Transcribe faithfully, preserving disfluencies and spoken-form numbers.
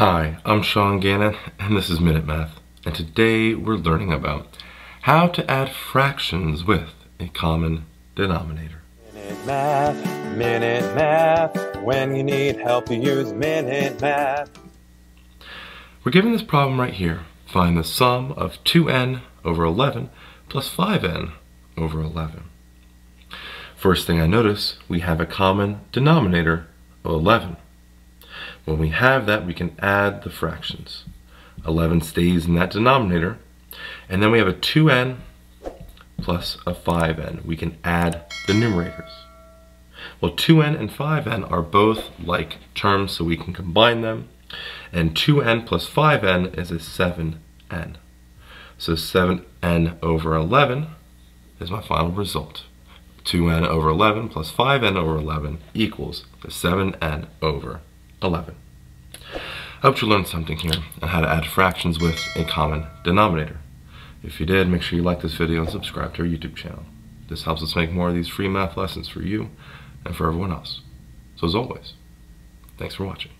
Hi, I'm Sean Gannon, and this is Minute Math, and today we're learning about how to add fractions with a common denominator. Minute Math, Minute Math, when you need help you use Minute Math. We're given this problem right here. Find the sum of two n over eleven plus five n over eleven. First thing I notice, we have a common denominator of eleven. When we have that, we can add the fractions. eleven stays in that denominator, and then we have a two n plus a five n. We can add the numerators. Well, two n and five n are both like terms, so we can combine them, and two n plus five n is a seven n. So seven n over eleven is my final result. two n over eleven plus five n over eleven equals the seven n over eleven. I hope you learned something here on how to add fractions with a common denominator. If you did, make sure you like this video and subscribe to our YouTube channel. This helps us make more of these free math lessons for you and for everyone else. So as always, thanks for watching.